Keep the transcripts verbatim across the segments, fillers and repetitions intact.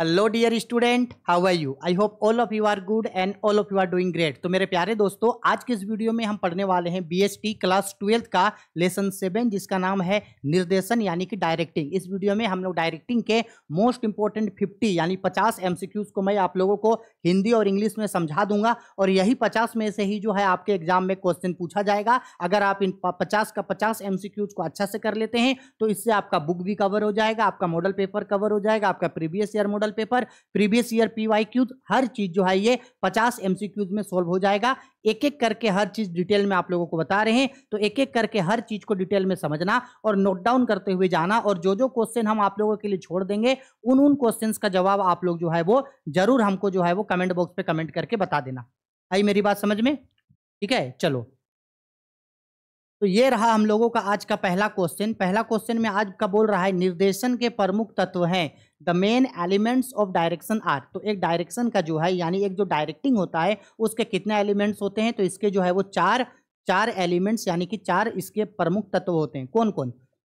Hello dear student, how are you? I hope all of you are good and all of you are doing great. तो मेरे प्यारे दोस्तों, आज के इस वीडियो में हम पढ़ने वाले हैं बीएसटी क्लास ट्वेल्थ का लेसन सेवन, जिसका नाम है निर्देशन यानी कि डायरेक्टिंग। इस वीडियो में हम लोग डायरेक्टिंग के मोस्ट इंपॉर्टेंट फिफ्टी यानी पचास एमसीक्यूज को मैं आप लोगों को हिंदी और इंग्लिश में समझा दूंगा और यही पचास में से ही जो है आपके एग्जाम में क्वेश्चन पूछा जाएगा। अगर आप इन पचास का पचास एमसीक्यूज को अच्छा से कर लेते हैं तो इससे आपका बुक भी कवर हो जाएगा, आपका मॉडल पेपर कवर हो जाएगा, आपका previous year paper, previous year PYQs, हर चीज जो है ये पचास एमसीक्यूज में सॉल्व हो जाएगा। एक एक करके हर चीज डिटेल में आप लोगों को बता रहे हैं, तो एक एक करके हर चीज को डिटेल में समझना और नोट डाउन करते हुए जाना। और जो जो क्वेश्चन हम आप लोगों के लिए छोड़ देंगे उन उन क्वेश्चंस का जवाब आप लोग जो है वो जरूर हमको जो है वो कमेंट बॉक्स पे कमेंट करके बता देना। आई मेरी बात समझ में? ठीक है, चलो। तो ये रहा हम लोगों का आज का पहला क्वेश्चन। पहला क्वेश्चन में आज का बोल रहा है निर्देशन के प्रमुख तत्व हैं, the main elements of direction are. तो एक डायरेक्शन का जो है यानी एक जो डायरेक्टिंग होता है उसके कितने एलिमेंट्स होते हैं? तो इसके जो है वो चार चार एलिमेंट्स यानी कि चार इसके प्रमुख तत्व होते हैं। कौन कौन?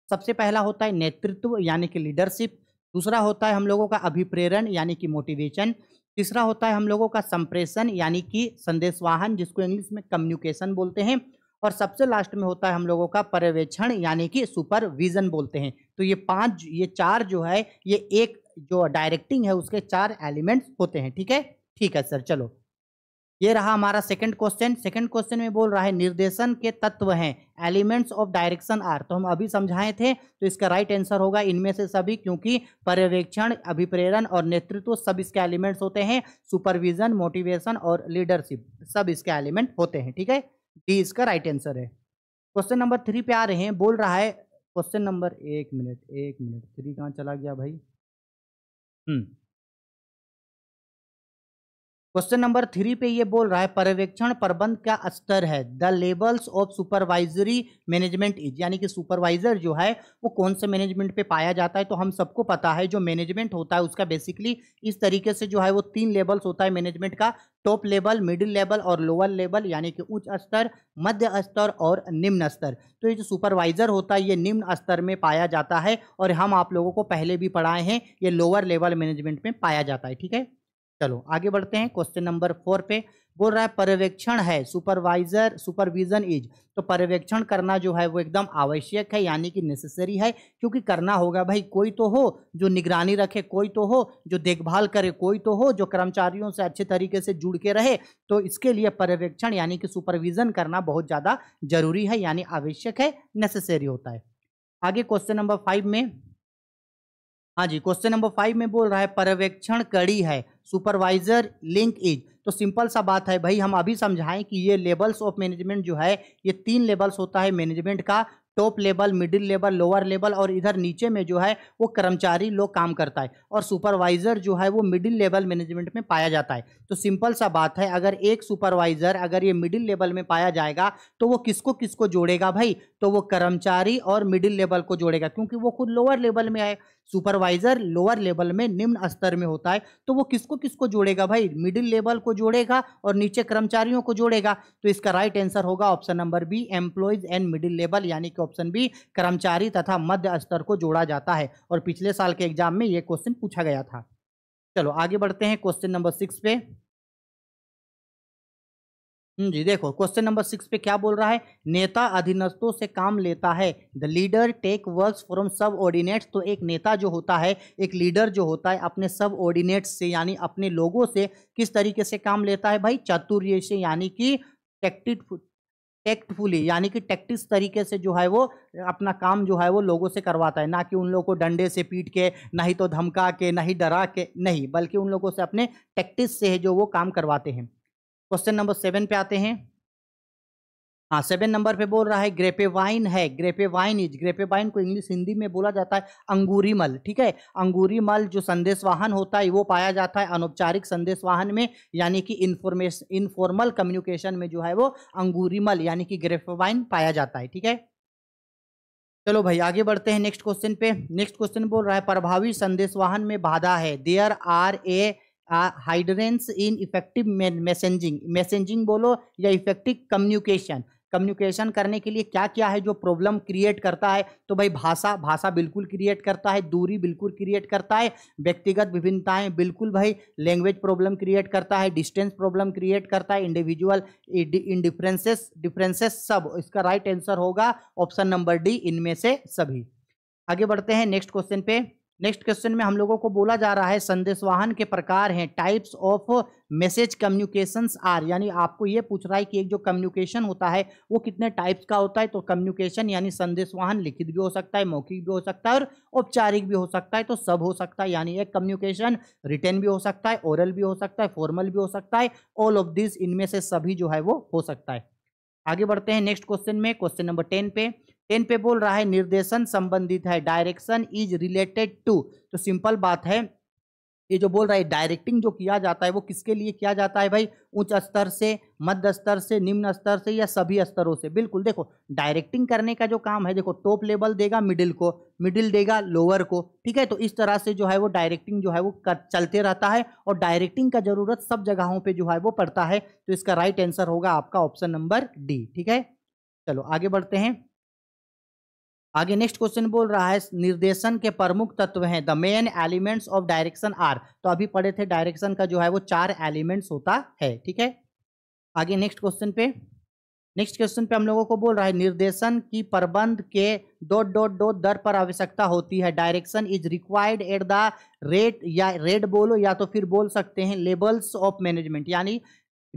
सबसे पहला होता है नेतृत्व यानी कि लीडरशिप, दूसरा होता है हम लोगों का अभिप्रेरण यानी कि मोटिवेशन, तीसरा होता है हम लोगों का संप्रेषण यानी कि संदेशवाहन जिसको इंग्लिश में कम्युनिकेशन बोलते हैं, और सबसे लास्ट में होता है हम लोगों का पर्यवेक्षण यानी कि सुपरविजन बोलते हैं। तो ये पांच ये चार जो है ये एक जो डायरेक्टिंग है उसके चार एलिमेंट्स होते हैं। ठीक है, ठीक है सर, चलो। ये रहा हमारा सेकंड क्वेश्चन। सेकंड क्वेश्चन में बोल रहा है निर्देशन के तत्व हैं, एलिमेंट्स ऑफ डायरेक्शन आर। तो हम अभी समझाए थे, तो इसका राइट आंसर होगा इनमें से सभी, क्योंकि पर्यवेक्षण, अभिप्रेरण और नेतृत्व सब इसके एलिमेंट्स होते हैं, सुपरविजन, मोटिवेशन और लीडरशिप सब इसके एलिमेंट होते हैं। ठीक है, डी इसका राइट आंसर है। क्वेश्चन नंबर थ्री पे आ रहे हैं। बोल रहा है क्वेश्चन नंबर एक मिनट एक मिनट थ्री कहाँ चला गया भाई? हम्म क्वेश्चन नंबर थ्री पे ये बोल रहा है पर्यवेक्षण प्रबंध का स्तर है, the levels of supervisory management is. यानी कि सुपरवाइजर जो है वो कौन से मैनेजमेंट पे पाया जाता है? तो हम सबको पता है जो मैनेजमेंट होता है उसका बेसिकली इस तरीके से जो है वो तीन लेवल्स होता है मैनेजमेंट का, टॉप लेवल, मिडिल लेवल और लोअर लेवल यानी कि उच्च स्तर, मध्य स्तर और निम्न स्तर। तो ये जो सुपरवाइजर होता है ये निम्न स्तर में पाया जाता है और हम आप लोगों को पहले भी पढ़ाए हैं, ये लोअर लेवल मैनेजमेंट में पाया जाता है। ठीक है, चलो आगे बढ़ते हैं। क्वेश्चन नंबर फोर पे बोल रहा है पर्यवेक्षण है, सुपरवाइजर सुपरविजन इज। तो पर्यवेक्षण करना जो है वो एकदम आवश्यक है यानी कि नेसेसरी है, क्योंकि करना होगा भाई। कोई तो हो जो निगरानी रखे, कोई तो हो जो देखभाल करे, कोई तो हो जो कर्मचारियों से अच्छे तरीके से जुड़ के रहे। तो इसके लिए पर्यवेक्षण यानी कि सुपरविजन करना बहुत ज़्यादा जरूरी है यानी आवश्यक है, नेसेसरी होता है। आगे क्वेश्चन नंबर फाइव में, हाँ जी, क्वेश्चन नंबर फाइव में बोल रहा है पर्यवेक्षण कड़ी है, सुपरवाइजर लिंक इज। तो सिंपल सा बात है भाई, हम अभी समझाएं कि ये लेवल्स ऑफ मैनेजमेंट जो है ये तीन लेवल्स होता है मैनेजमेंट का, top level, middle level, lower level और इधर नीचे में जो है वो कर्मचारी लोग काम करता है, और सुपरवाइजर जो है वो मिडिल लेवल मैनेजमेंट में पाया जाता है। तो सिंपल सा बात है, अगर एक सुपरवाइजर अगर ये मिडिल लेवल में पाया जाएगा तो वो किसको किसको जोड़ेगा भाई? तो वो कर्मचारी और मिडिल लेवल को जोड़ेगा, क्योंकि वो खुद लोअर लेवल में है। सुपरवाइजर लोअर लेवल में निम्न स्तर में होता है, तो वो किसको किसको जोड़ेगा भाई? मिडिल लेवल को जोड़ेगा और नीचे कर्मचारियों को जोड़ेगा। तो इसका राइट आंसर होगा option number B, employees and middle level यानी कि ऑप्शन बी, कर्मचारी तथा मध्य स्तर को जोड़ा जाता है। और पिछले साल के एग्जाम में ये क्वेश्चन पूछा गया था। चलो आगे बढ़ते हैं क्वेश्चन नंबर सिक्स पे। जी देखो, क्वेश्चन नंबर सिक्स पे क्या बोल रहा है? नेता अधीनस्थों से काम लेता है, the leader take works from subordinates. तो एक नेता जो होता है, एक लीडर जो होता है, अपने सब ऑर्डिनेट्स से यानी अपने लोगों से किस तरीके से काम लेता है भाई? चातुर्य से यानी कि टैक्टिट टैक्टफुली यानी कि टैक्टिस तरीके से जो है वो अपना काम जो है वो लोगों से करवाता है, ना कि उन लोगों को डंडे से पीट के, ना ही तो धमका के, ना ही डरा के, नहीं, बल्कि उन लोगों से अपने टैक्टिस से जो वो काम करवाते हैं। क्वेश्चन नंबर सेवन पे आते हैं। हाँ, सेवन नंबर पे बोल रहा है ग्रेपेवाइन है, ग्रेपेवाइन इज। ग्रेपेवाइन को इंग्लिश हिंदी में बोला जाता है अंगूरीमल। ठीक है, अंगूरीमल जो संदेशवाहन होता है वो पाया जाता है अनौपचारिक संदेशवाहन में यानी कि इन्फॉर्मेश इनफॉर्मल कम्युनिकेशन में जो है वो अंगूरीमल यानी कि ग्रेपेवाइन पाया जाता है। ठीक है, चलो भाई आगे बढ़ते हैं नेक्स्ट क्वेश्चन पे। नेक्स्ट क्वेश्चन बोल रहा है प्रभावी संदेशवाहन में बाधा है, there are a hindrances in effective messaging. Messaging बोलो या इफेक्टिव कम्युनिकेशन, कम्युनिकेशन करने के लिए क्या क्या है जो प्रॉब्लम क्रिएट करता है, तो भाई भाषा भाषा बिल्कुल क्रिएट करता है, दूरी बिल्कुल क्रिएट करता है, व्यक्तिगत विभिन्नताएं बिल्कुल भाई, लैंग्वेज प्रॉब्लम क्रिएट करता है, डिस्टेंस प्रॉब्लम क्रिएट करता है, इंडिविजुअल इंडिफरेंसेस डिफरेंसेस सब। इसका राइट आंसर होगा ऑप्शन नंबर डी, इनमें से सभी। आगे बढ़ते हैं नेक्स्ट क्वेश्चन पे। नेक्स्ट क्वेश्चन में हम लोगों को बोला जा रहा है संदेशवाहन के प्रकार हैं, types of message communications are, यानी आपको ये पूछ रहा है कि एक जो कम्युनिकेशन होता है वो कितने टाइप्स का होता है। तो कम्युनिकेशन यानी संदेशवाहन लिखित भी हो सकता है, मौखिक भी हो सकता है और औपचारिक भी हो सकता है, तो सब हो सकता है। यानी एक कम्युनिकेशन रिटन भी हो सकता है, ओरल भी हो सकता है, फॉर्मल भी हो सकता है, ऑल ऑफ दिस, इनमें से सभी जो है वो हो सकता है। आगे बढ़ते हैं नेक्स्ट क्वेश्चन में, क्वेश्चन नंबर टेन पे। टेन पे बोल रहा है निर्देशन संबंधित है, डायरेक्शन इज रिलेटेड टू। तो सिंपल बात है, ये जो बोल रहा है डायरेक्टिंग जो किया जाता है वो किसके लिए किया जाता है भाई, उच्च स्तर से, मध्य स्तर से, निम्न स्तर से या सभी स्तरों से। बिल्कुल देखो डायरेक्टिंग करने का जो काम है, देखो टॉप लेवल देगा मिडिल को, मिडिल देगा लोअर को, ठीक है। तो इस तरह से जो है वो डायरेक्टिंग जो है वो चलते रहता है और डायरेक्टिंग का जरूरत सब जगहों पे जो है वो पड़ता है। तो इसका राइट आंसर होगा आपका ऑप्शन नंबर डी, ठीक है। चलो आगे बढ़ते हैं। आगे नेक्स्ट क्वेश्चन बोल रहा है निर्देशन के प्रमुख तत्व हैं, the main elements of direction are. तो अभी पढ़े थे डायरेक्शन का जो है वो चार एलिमेंट्स होता है, ठीक है। आगे नेक्स्ट क्वेश्चन पे, नेक्स्ट क्वेश्चन पे हम लोगों को बोल रहा है निर्देशन की प्रबंध के डॉट डॉट डॉट दर पर आवश्यकता होती है, direction is required at the rate, या रेट बोलो या तो फिर बोल सकते हैं लेवल्स ऑफ मैनेजमेंट। यानी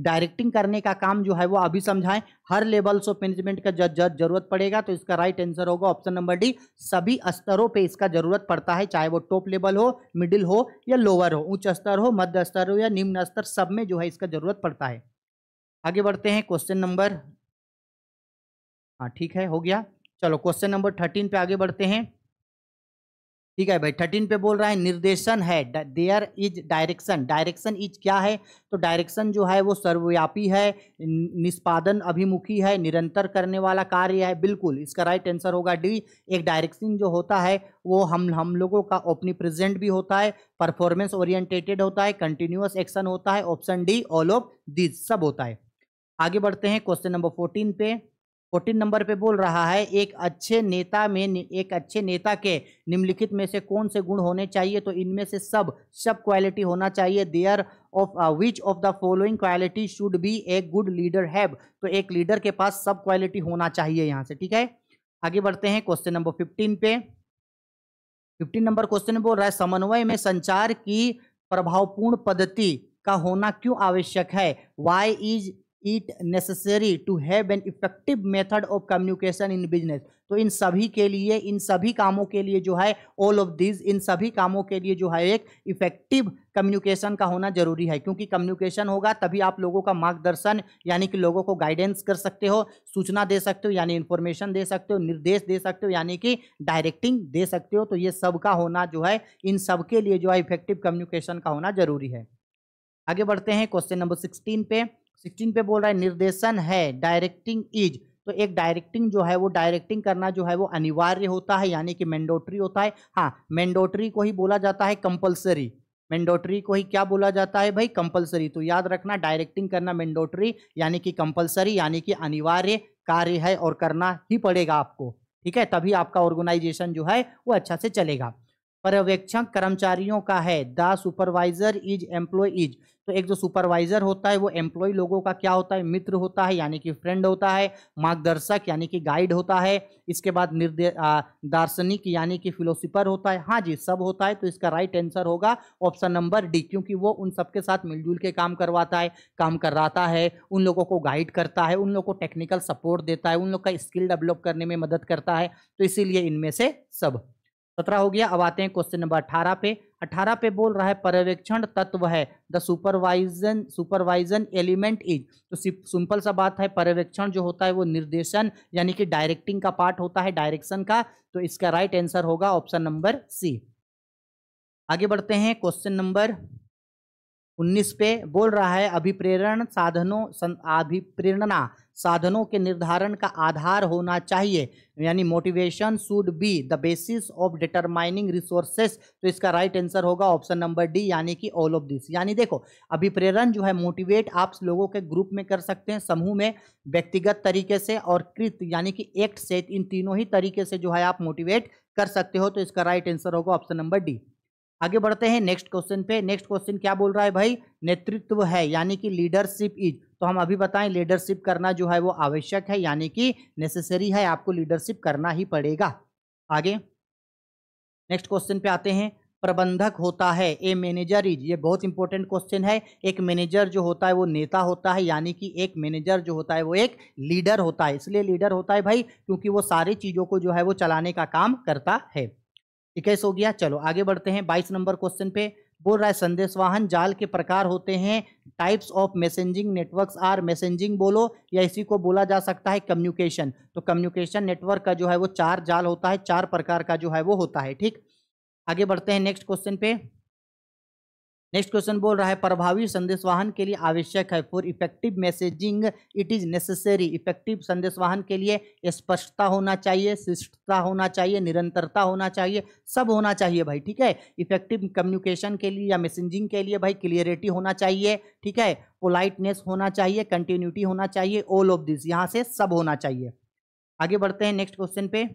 डायरेक्टिंग करने का काम जो है वो अभी समझाएं, हर लेवल्स ऑफ मैनेजमेंट का जरूरत पड़ेगा। तो इसका राइट आंसर होगा ऑप्शन नंबर डी, सभी स्तरों पे इसका जरूरत पड़ता है, चाहे वो टॉप लेवल हो, मिडिल हो या लोअर हो, उच्च स्तर हो, मध्य स्तर हो या निम्न स्तर, सब में जो है इसका जरूरत पड़ता है। आगे बढ़ते हैं क्वेश्चन नंबर, हाँ ठीक है हो गया। चलो क्वेश्चन नंबर थर्टीन पे आगे बढ़ते हैं, ठीक है भाई। थर्टीन पे बोल रहा है निर्देशन है, there is direction. Direction is क्या है, तो डायरेक्शन जो है वो सर्वव्यापी है, निष्पादन अभिमुखी है, निरंतर करने वाला कार्य है। बिल्कुल इसका राइट आंसर होगा डी। एक डायरेक्शन जो होता है वो हम हम लोगों का ओमनीप्रेजेंट भी होता है, परफॉर्मेंस ओरिएंटेटेड होता है, कंटिन्यूअस एक्शन होता है। Option D, all of this सब होता है। आगे बढ़ते हैं क्वेश्चन नंबर फोर्टीन पे। फोर्टीन नंबर पे बोल रहा है एक अच्छे नेता में एक अच्छे नेता के निम्नलिखित में से कौन से गुण होने चाहिए, तो इनमें से सब सब क्वालिटी होना चाहिए। There of which of the following quality should be a good leader have. तो एक लीडर के पास सब क्वालिटी होना चाहिए यहाँ से, ठीक है। आगे बढ़ते हैं क्वेश्चन नंबर फिफ्टीन पे। फिफ्टीन नंबर क्वेश्चन बोल रहा है समन्वय में संचार की प्रभावपूर्ण पद्धति का होना क्यों आवश्यक है, why is it necessary to have an effective method of communication in business. तो इन सभी के लिए, इन सभी कामों के लिए जो है, ऑल ऑफ दिस, इन सभी कामों के लिए जो है एक इफेक्टिव कम्युनिकेशन का होना जरूरी है, क्योंकि कम्युनिकेशन होगा तभी आप लोगों का मार्गदर्शन यानी कि लोगों को गाइडेंस कर सकते हो, सूचना दे सकते हो यानी इन्फॉर्मेशन दे सकते हो, निर्देश दे सकते हो यानी कि डायरेक्टिंग दे सकते हो। तो ये सब का होना जो है, इन सब के लिए जो है इफेक्टिव कम्युनिकेशन का होना जरूरी है। आगे बढ़ते हैं क्वेश्चन नंबर सिक्सटीन पे। सिक्सटीन पे बोल रहा है निर्देशन है, डायरेक्टिंग इज। तो एक डायरेक्टिंग जो है वो डायरेक्टिंग करना जो है वो अनिवार्य होता है, यानी कि मैंडेटरी होता है। हाँ, मैंडेटरी को ही बोला जाता है कंपलसरी। मैंडेटरी को ही क्या बोला जाता है भाई, कंपलसरी। तो याद रखना डायरेक्टिंग करना मैंडेटरी यानी कि कंपलसरी, यानी कि अनिवार्य कार्य है और करना ही पड़ेगा आपको, ठीक है। तभी आपका ऑर्गेनाइजेशन जो है वो अच्छा से चलेगा। पर्यवेक्षण कर्मचारियों का है, the supervisor is employ is. तो एक जो सुपरवाइजर होता है वो एम्प्लॉय लोगों का क्या होता है, मित्र होता है यानी कि फ्रेंड होता है, मार्गदर्शक यानी कि गाइड होता है। इसके बाद निर्देश दार्शनिक यानी कि फिलोसोफर होता है। हाँ जी, सब होता है। तो इसका राइट आंसर होगा ऑप्शन नंबर डी, क्योंकि वो उन सबके साथ मिलजुल के काम करवाता है, काम करवाता है, उन लोगों को गाइड करता है, उन लोगों को टेक्निकल सपोर्ट देता है, उन लोग का स्किल डेवलप करने में मदद करता है। तो इसीलिए इनमें से सब। सत्रह हो गया। अब आते हैं क्वेश्चन नंबर अठारह पे। अठारह पे बोल रहा है पर्यवेक्षण तत्व है, the supervision supervision element is. तो सिंपल सा बात है, पर्यवेक्षण जो होता है वो निर्देशन यानी कि डायरेक्टिंग का पार्ट होता है, डायरेक्शन का। तो इसका राइट आंसर होगा ऑप्शन नंबर सी। आगे बढ़ते हैं क्वेश्चन नंबर उन्नीस पे। बोल रहा है अभिप्रेरण साधनों अभिप्रेरणा साधनों के निर्धारण का आधार होना चाहिए, यानी motivation should be the basis of determining resources. तो इसका राइट आंसर होगा ऑप्शन नंबर डी, यानी कि ऑल ऑफ दिस। यानी देखो अभिप्रेरण जो है मोटिवेट आप लोगों के ग्रुप में कर सकते हैं, समूह में, व्यक्तिगत तरीके से, और कृत यानी कि एक्ट से, इन तीनों ही तरीके से जो है आप मोटिवेट कर सकते हो। तो इसका राइट आंसर होगा ऑप्शन नंबर डी। आगे बढ़ते हैं नेक्स्ट क्वेश्चन पे। नेक्स्ट क्वेश्चन क्या बोल रहा है भाई, नेतृत्व है यानी कि लीडरशिप इज। तो हम अभी बताएं लीडरशिप करना जो है वो आवश्यक है यानी कि नेसेसरी है, आपको लीडरशिप करना ही पड़ेगा। आगे नेक्स्ट क्वेश्चन पे आते हैं, प्रबंधक होता है ए मैनेजर इज। ये बहुत इंपॉर्टेंट क्वेश्चन है। एक मैनेजर जो होता है वो नेता होता है, यानी कि एक मैनेजर जो होता है वो एक लीडर होता है। इसलिए लीडर होता है भाई क्योंकि वो सारी चीज़ों को जो है वो चलाने का काम करता है। इक्कीस हो गया, चलो आगे बढ़ते हैं बाईस नंबर क्वेश्चन पे। बोल रहा है संदेशवाहन जाल के प्रकार होते हैं, types of messaging networks are. Messaging बोलो या इसी को बोला जा सकता है कम्युनिकेशन। तो कम्युनिकेशन नेटवर्क का जो है वो चार जाल होता है, चार प्रकार का जो है वो होता है। ठीक, आगे बढ़ते हैं नेक्स्ट क्वेश्चन पे। नेक्स्ट क्वेश्चन बोल रहा है प्रभावी संदेशवाहन के लिए आवश्यक है, for effective messaging it is necessary. Effective संदेशवाहन के लिए स्पष्टता होना चाहिए, शिष्टता होना चाहिए, निरंतरता होना चाहिए, सब होना चाहिए भाई। ठीक है, इफेक्टिव कम्युनिकेशन के लिए या मैसेजिंग के लिए भाई क्लियरिटी होना चाहिए, ठीक है, पोलाइटनेस होना चाहिए, कंटिन्यूटी होना चाहिए, ऑल ऑफ दिस, यहाँ से सब होना चाहिए। आगे बढ़ते हैं नेक्स्ट क्वेश्चन पे।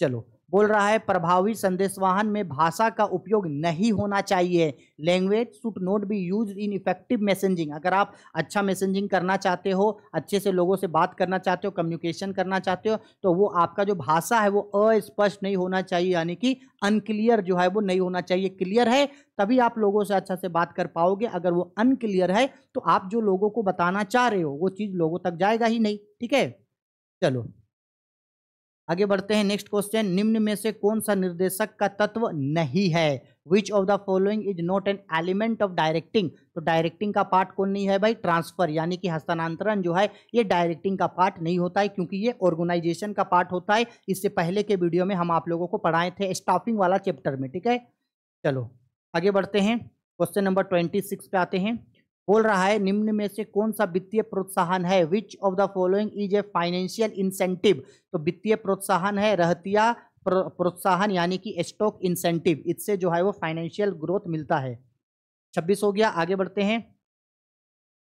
चलो, बोल रहा है प्रभावी संदेशवाहन में भाषा का उपयोग नहीं होना चाहिए। Language should not be used in effective messaging. अगर आप अच्छा मैसेजिंग करना चाहते हो, अच्छे से लोगों से बात करना चाहते हो, कम्युनिकेशन करना चाहते हो, तो वो आपका जो भाषा है वो अस्पष्ट नहीं होना चाहिए, यानी कि अनक्लियर जो है वो नहीं होना चाहिए। क्लियर है तभी आप लोगों से अच्छा से बात कर पाओगे, अगर वो अनक्लियर है तो आप जो लोगों को बताना चाह रहे हो वो चीज़ लोगों तक जाएगा ही नहीं। ठीक है, चलो आगे बढ़ते हैं नेक्स्ट क्वेश्चन। निम्न में से कौन सा निर्देशक का तत्व नहीं है? Which of the following is not an element of directing. तो डायरेक्टिंग का पार्ट कौन नहीं है भाई? ट्रांसफर यानी कि हस्तांतरण जो है ये डायरेक्टिंग का पार्ट नहीं होता है, क्योंकि ये ऑर्गेनाइजेशन का पार्ट होता है। इससे पहले के वीडियो में हम आप लोगों को पढ़ाए थे स्टाफिंग वाला चैप्टर में। ठीक है, चलो आगे बढ़ते हैं क्वेश्चन नंबर ट्वेंटी सिक्स पे आते हैं। बोल रहा है निम्न में से कौन सा वित्तीय प्रोत्साहन है? Which of the following is a financial incentive. तो वित्तीय प्रोत्साहन है रहतिया प्रोत्साहन यानी कि स्टॉक इंसेंटिव, इससे जो है वो फाइनेंशियल ग्रोथ मिलता है। छब्बीस हो गया, आगे बढ़ते हैं।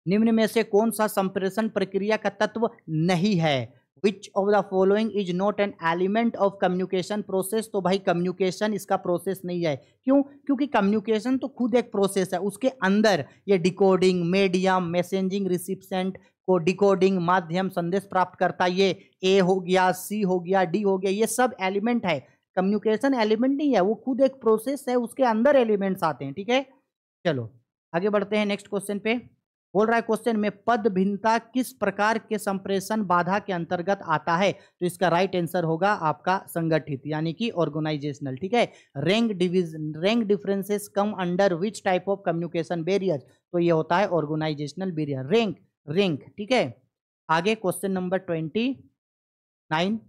निम्न में से कौन सा संप्रेषण प्रक्रिया का तत्व नहीं है? Which of the following is not an element of communication process. तो भाई कम्युनिकेशन इसका प्रोसेस नहीं है। क्यों? क्योंकि कम्युनिकेशन तो खुद एक प्रोसेस है, उसके अंदर ये डिकोडिंग, मीडियम, मैसेजिंग रिसिप्सेंट को डिकोडिंग, माध्यम, संदेश प्राप्त करता, ये ए हो गया, सी हो गया, डी हो गया, ये सब एलिमेंट है। कम्युनिकेशन एलिमेंट नहीं है, वो खुद एक प्रोसेस है, उसके अंदर एलिमेंट्स आते हैं। ठीक है, चलो आगे बढ़ते हैं नेक्स्ट क्वेश्चन पे। बोल रहा है क्वेश्चन में पद भिन्नता किस प्रकार के संप्रेषण बाधा के अंतर्गत आता है? तो इसका राइट आंसर होगा आपका संगठित यानी कि ऑर्गेनाइजेशनल। ठीक है, rank division, rank differences come under which type of communication barrier. तो ये होता है ऑर्गेनाइजेशनल बैरियर, रैंक रैंक ठीक है। आगे question number twenty nine.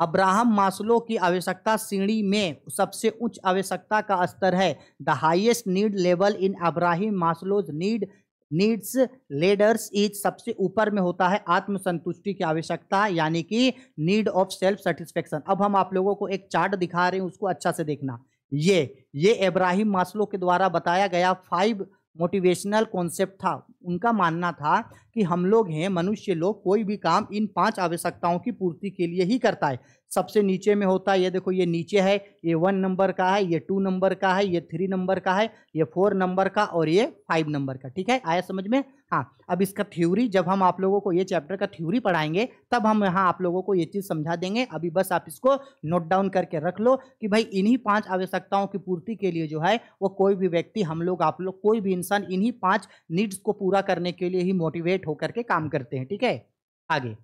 Abraham Maslow की आवश्यकता श्रेणी में सबसे उच्च आवश्यकता का स्तर है। The highest need level in Abraham Maslow's need needs ladders is. सबसे ऊपर में होता है आत्मसंतुष्टि की आवश्यकता यानी कि नीड ऑफ सेल्फ सेटिस्फेक्शन। अब हम आप लोगों को एक चार्ट दिखा रहे हैं, उसको अच्छा से देखना। ये ये अब्राहम मास्लो के द्वारा बताया गया फाइव मोटिवेशनल कॉन्सेप्ट था। उनका मानना था कि हम लोग हैं, मनुष्य लोग, कोई भी काम इन पांच आवश्यकताओं की पूर्ति के लिए ही करता है। सबसे नीचे में होता है, ये देखो ये नीचे है, ये वन नंबर का है, ये टू नंबर का है, ये थ्री नंबर का है, ये फोर नंबर का, और ये फाइव नंबर का। ठीक है, आया समझ में? हाँ, अब इसका थ्योरी जब हम आप लोगों को ये चैप्टर का थ्योरी पढ़ाएंगे तब हम यहाँ आप लोगों को ये चीज़ समझा देंगे। अभी बस आप इसको नोट डाउन करके रख लो कि भाई इन्हीं पाँच आवश्यकताओं की पूर्ति के लिए जो है वो कोई भी व्यक्ति, हम लोग, आप लोग, कोई भी इंसान इन्हीं पाँच नीड्स को पूरा करने के लिए ही मोटिवेट होकर के काम करते हैं। ठीक है, आगे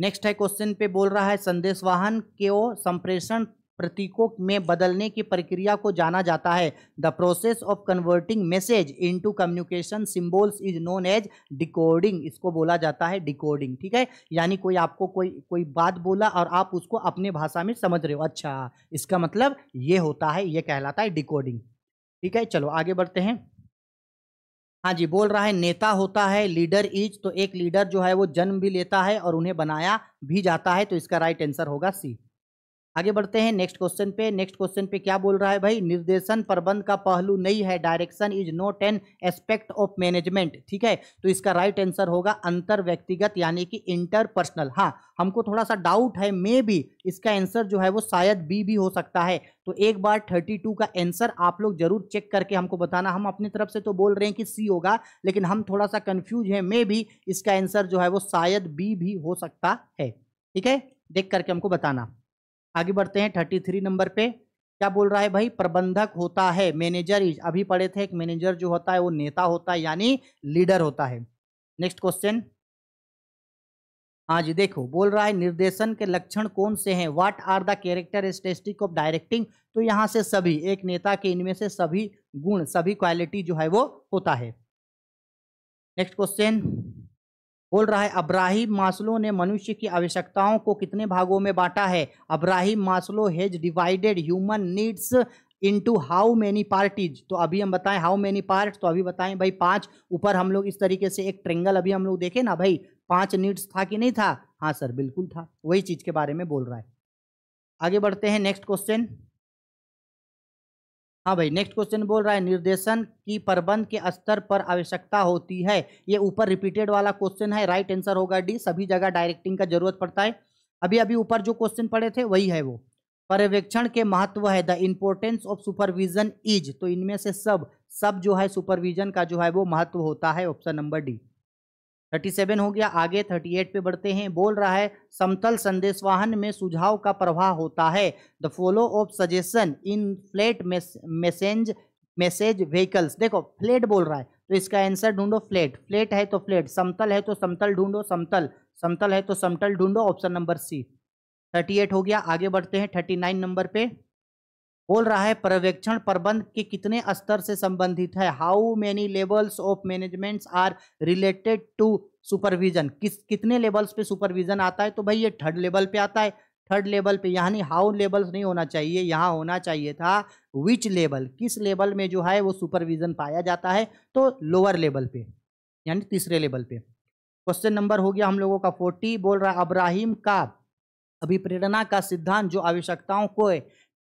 नेक्स्ट है क्वेश्चन पे। बोल रहा है संदेशवाहन को संप्रेषण प्रतीकों में बदलने की प्रक्रिया को जाना जाता है। The process of converting message into communication symbols is known as decoding. इसको बोला जाता है डिकोडिंग। ठीक है, यानी कोई आपको कोई कोई बात बोला और आप उसको अपने भाषा में समझ रहे हो, अच्छा इसका मतलब ये होता है, ये कहलाता है डिकोडिंग। ठीक है, चलो आगे बढ़ते हैं। हाँ जी, बोल रहा है नेता होता है लीडर इज, तो एक लीडर जो है वो जन्म भी लेता है और उन्हें बनाया भी जाता है, तो इसका राइट आंसर होगा सी। आगे बढ़ते हैं नेक्स्ट क्वेश्चन पे। नेक्स्ट क्वेश्चन पे क्या बोल रहा है भाई, निर्देशन प्रबंध का पहलू नहीं है, direction is not an aspect of management. ठीक है, तो इसका राइट आंसर होगा अंतर व्यक्तिगत यानी कि इंटरपर्सनल। हाँ, हमको थोड़ा सा डाउट है, मे भी इसका आंसर जो है वो शायद बी भी हो सकता है। तो एक बार बत्तीस का आंसर आप लोग जरूर चेक करके हमको बताना। हम अपनी तरफ से तो बोल रहे हैं कि सी होगा, लेकिन हम थोड़ा सा कंफ्यूज हैं, मे भी इसका आंसर जो है वो शायद बी भी हो सकता है। ठीक है, देख करके हमको बताना। आगे बढ़ते हैं तैंतीस नंबर पे। क्या बोल रहा है भाई, प्रबंधक होता है मैनेजर इज, अभी पढ़े थे एक मैनेजर जो होता है वो नेता होता है यानी लीडर होता है। नेक्स्ट क्वेश्चन, हाँ जी देखो, बोल रहा है निर्देशन के लक्षण कौन से हैं, what are the characteristic of directing. तो यहाँ से सभी, एक नेता के इनमें से सभी गुण सभी क्वालिटी जो है वो होता है। नेक्स्ट क्वेश्चन बोल रहा है अब्राहिम मास्लो ने मनुष्य की आवश्यकताओं को कितने भागों में बांटा है, Abraham Maslow has divided human needs into how many parties. तो अभी हम बताएं हाउ मेनी पार्ट्स, तो अभी बताएं भाई पांच। ऊपर हम लोग इस तरीके से एक ट्रेंगल अभी हम लोग देखे ना भाई, पांच नीड्स था कि नहीं था, हाँ सर बिल्कुल था, वही चीज के बारे में बोल रहा है। आगे बढ़ते हैं नेक्स्ट क्वेश्चन। हाँ भाई, नेक्स्ट क्वेश्चन बोल रहा है निर्देशन की प्रबंध के स्तर पर आवश्यकता होती है, ये ऊपर रिपीटेड वाला क्वेश्चन है, राइट आंसर होगा डी, सभी जगह डायरेक्टिंग का जरूरत पड़ता है। अभी अभी ऊपर जो क्वेश्चन पढ़े थे वही है वो। पर्यवेक्षण के महत्व है, the importance of supervision is, तो इनमें से सब सब जो है सुपरविजन का जो है वो महत्व होता है, option number D. Thirty seven हो गया, आगे थर्टी एट पे बढ़ते हैं। बोल रहा है समतल संदेश वाहन में सुझाव का प्रवाह होता है, the follow of suggestion in flat message message vehicles. देखो फ्लैट बोल रहा है, तो इसका आंसर ढूंढो फ्लैट, फ्लैट है तो फ्लैट, समतल है तो समतल ढूंढो समतल, समतल है तो समतल ढूंढो, option number C. Thirty eight हो गया, आगे बढ़ते हैं थर्टी नाइन नंबर पे। बोल रहा है पर्यवेक्षण प्रबंध के कितने स्तर से संबंधित है, how many levels of managements are related to supervision, किस कितने लेवल्स पे सुपरविजन आता है, तो भाई ये थर्ड लेवल पे आता है, थर्ड लेवल पे, यानी हाउ लेवल्स नहीं होना चाहिए, यहाँ होना चाहिए था विच लेवल, किस लेवल में जो है वो सुपरविजन पाया जाता है, तो लोअर लेवल पे यानी तीसरे लेवल पे। क्वेश्चन नंबर हो गया हम लोगों का फोर्टी। बोल रहा है अब्राहिम का अभिप्रेरणा का सिद्धांत जो आवश्यकताओं को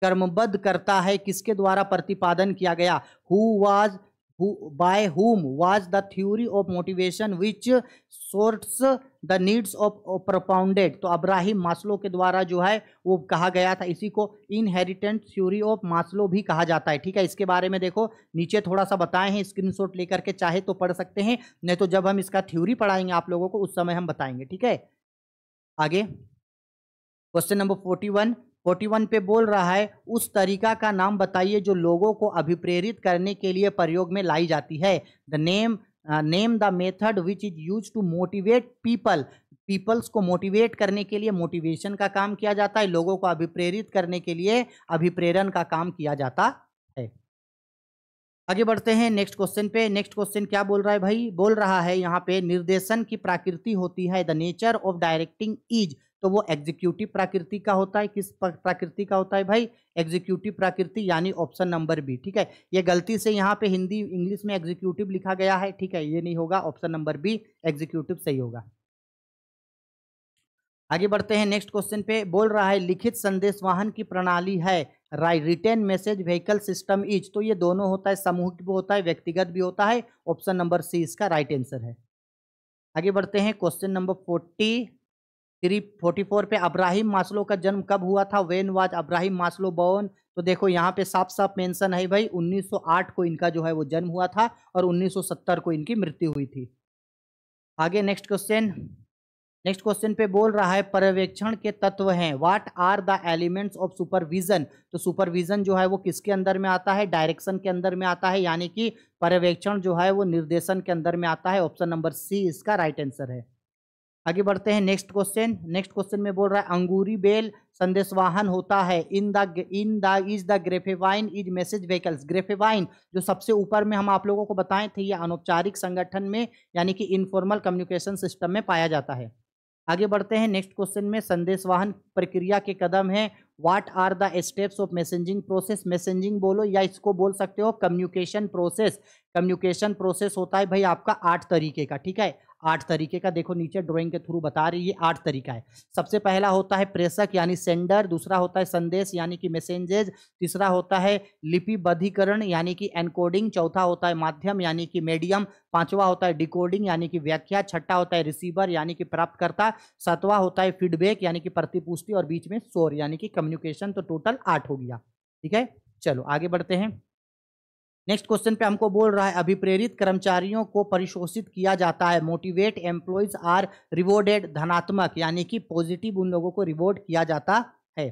कर्मबद्ध करता है किसके द्वारा प्रतिपादन किया गया, who was by whom was the theory of motivation which sorts the needs of propounded. तो अब्राहिम मास्लो के द्वारा जो है वो कहा गया था, इसी को इनहेरिटेंस थ्योरी ऑफ मास्लो भी कहा जाता है। ठीक है, इसके बारे में देखो नीचे थोड़ा सा बताए हैं, स्क्रीनशॉट लेकर के चाहे तो पढ़ सकते हैं, नहीं तो जब हम इसका थ्योरी पढ़ाएंगे आप लोगों को उस समय हम बताएंगे। ठीक है, आगे क्वेश्चन नंबर फोर्टी वन इकतालीस पे बोल रहा है उस तरीका का नाम बताइए जो लोगों को अभिप्रेरित करने के लिए प्रयोग में लाई जाती है, the name name the method which is use to motivate people. Peoples को मोटिवेट करने के लिए मोटिवेशन का काम किया जाता है, लोगों को अभिप्रेरित करने के लिए अभिप्रेरण का काम किया जाता है। आगे बढ़ते हैं नेक्स्ट क्वेश्चन पे। नेक्स्ट क्वेश्चन क्या बोल रहा है भाई, बोल रहा है यहाँ पे निर्देशन की प्रकृति होती है, the nature of directing is, तो वो एग्जीक्यूटिव प्रकृति का होता है, किस प्रकृति का होता है भाई, एग्जीक्यूटिव प्रकृति यानी ऑप्शन नंबर बी। ठीक है, ये गलती से यहाँ पे हिंदी इंग्लिश में एग्जीक्यूटिव लिखा गया है, ठीक है ये नहीं होगा, ऑप्शन नंबर बी एग्जीक्यूटिव सही होगा। आगे बढ़ते हैं नेक्स्ट क्वेश्चन पे। बोल रहा है लिखित संदेश वाहन की प्रणाली है, right written message vehicle system is, तो ये दोनों होता है, समूह भी होता है व्यक्तिगत भी होता है, ऑप्शन नंबर सी इसका राइट आंसर है। आगे बढ़ते हैं question number forty three forty four पे। अब्राहिम मास्लो का जन्म कब हुआ था, when was Abraham Maslow born, तो देखो यहाँ पे साफ साफ मेंशन है भाई उन्नीस सौ आठ को इनका जो है वो जन्म हुआ था और उन्नीस सौ सत्तर को इनकी मृत्यु हुई थी। आगे नेक्स्ट क्वेश्चन नेक्स्ट क्वेश्चन पे बोल रहा है पर्यवेक्षण के तत्व हैं, what are the elements of supervision, तो सुपरविजन जो है वो किसके अंदर में आता है, डायरेक्शन के अंदर में आता है, यानी कि पर्यवेक्षण जो है वो निर्देशन के अंदर में आता है, ऑप्शन नंबर सी इसका राइट आंसर है। आगे बढ़ते हैं नेक्स्ट क्वेश्चन। नेक्स्ट क्वेश्चन में बोल रहा है अंगूरी बेल संदेशवाहन होता है, in the in the is the grapevine is message vehicles. Grapevine जो सबसे ऊपर में हम आप लोगों को बताए थे, ये अनौपचारिक संगठन में यानी कि इनफॉर्मल कम्युनिकेशन सिस्टम में पाया जाता है। आगे बढ़ते हैं नेक्स्ट क्वेश्चन में। संदेशवाहन प्रक्रिया के कदम हैं, what are the steps of messaging process. Messaging बोलो या इसको बोल सकते हो कम्युनिकेशन प्रोसेस। कम्युनिकेशन प्रोसेस होता है भाई आपका आठ तरीके का, ठीक है, आठ तरीके का। देखो नीचे ड्राइंग के थ्रू बता रही है आठ तरीका है। सबसे पहला होता है प्रेषक यानी सेंडर, दूसरा होता है संदेश यानी कि मैसेंजेज, तीसरा होता है लिपिबद्धीकरण यानी कि एनकोडिंग, चौथा होता है माध्यम यानी कि मीडियम, पांचवा होता है डिकोडिंग यानी कि व्याख्या, छठा होता है रिसीवर यानी कि प्राप्तकर्ता, सातवां होता है फीडबैक यानी कि प्रतिपुष्टि, और बीच में शोर यानी कि कम्युनिकेशन। तो टोटल आठ हो गया, ठीक है। चलो आगे बढ़ते हैं। नेक्स्ट क्वेश्चन पे हमको बोल रहा है अभिप्रेरित कर्मचारियों को परिशोषित किया जाता है, मोटिवेट एम्प्लॉयज आर रिवॉर्डेड, धनात्मक यानी कि पॉजिटिव उन लोगों को रिवॉर्ड किया जाता है।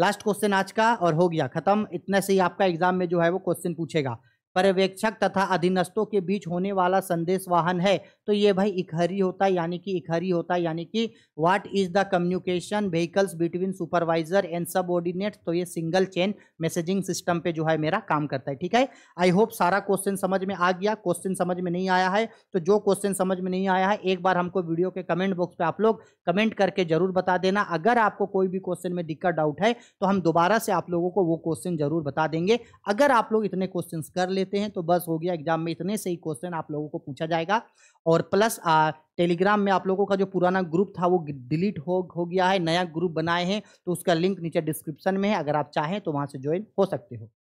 लास्ट क्वेश्चन आज का और हो गया खत्म। इतने से ही आपका एग्जाम में जो है वो क्वेश्चन पूछेगा। पर्यवेक्षक तथा अधीनस्थों के बीच होने वाला संदेशवाहन है, तो ये भाई इकहरी होता है यानी कि इकहरी होता है यानी कि what is the communication vehicles between supervisor and subordinate. तो ये सिंगल चेन मैसेजिंग सिस्टम पे जो है मेरा काम करता है, ठीक है। आई होप सारा क्वेश्चन समझ में आ गया। क्वेश्चन समझ में नहीं आया है तो जो क्वेश्चन समझ में नहीं आया है एक बार हमको वीडियो के कमेंट बॉक्स पर आप लोग कमेंट करके जरूर बता देना। अगर आपको कोई भी क्वेश्चन में दिक्कत डाउट है तो हम दोबारा से आप लोगों को वो क्वेश्चन जरूर बता देंगे। अगर आप लोग इतने क्वेश्चन कर लेते हैं तो बस हो गया एग्जाम में, इतने से ही क्वेश्चन आप लोगों को पूछा जाएगा। और प्लस आ, टेलीग्राम में आप लोगों का जो पुराना ग्रुप था वो डिलीट हो हो गया है, नया ग्रुप बनाए हैं, तो उसका लिंक नीचे डिस्क्रिप्शन में है, अगर आप चाहें तो वहां से ज्वाइन हो सकते हो।